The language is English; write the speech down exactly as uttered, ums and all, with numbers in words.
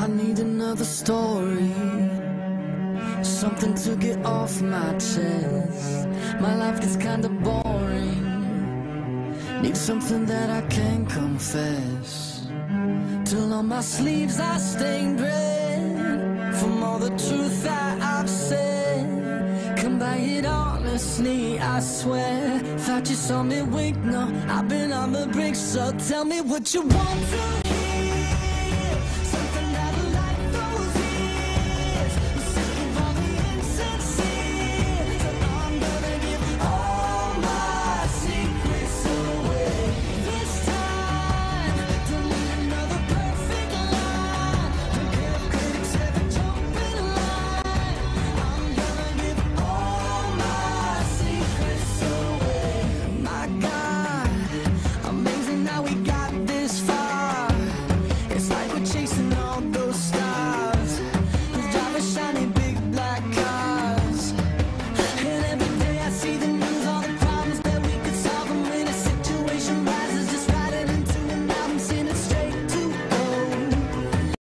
I need another story, something to get off my chest. My life is kinda boring, need something that I can confess. Till on my sleeves I stained red from all the truth that I've said. Come by it honestly, I swear. Thought you saw me wink, no, I've been on the brink. So tell me what you want to